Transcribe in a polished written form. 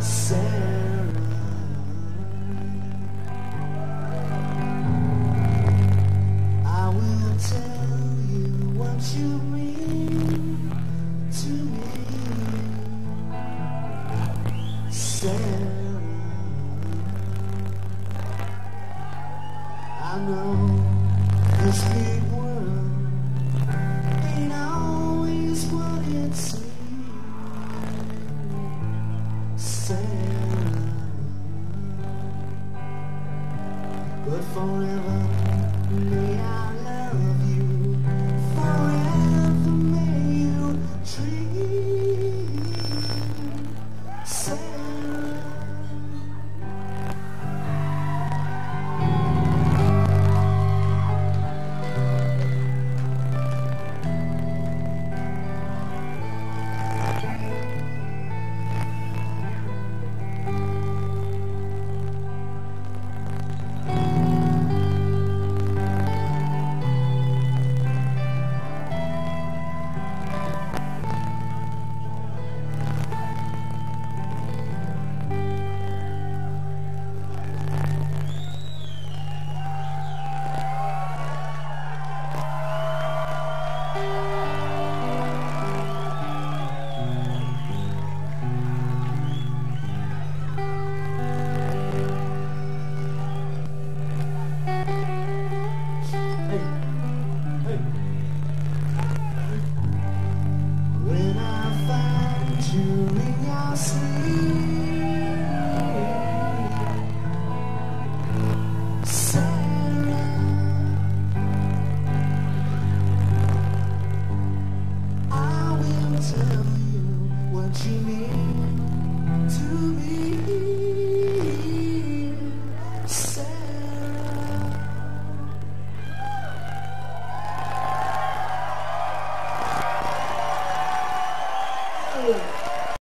Tell you what you mean to me.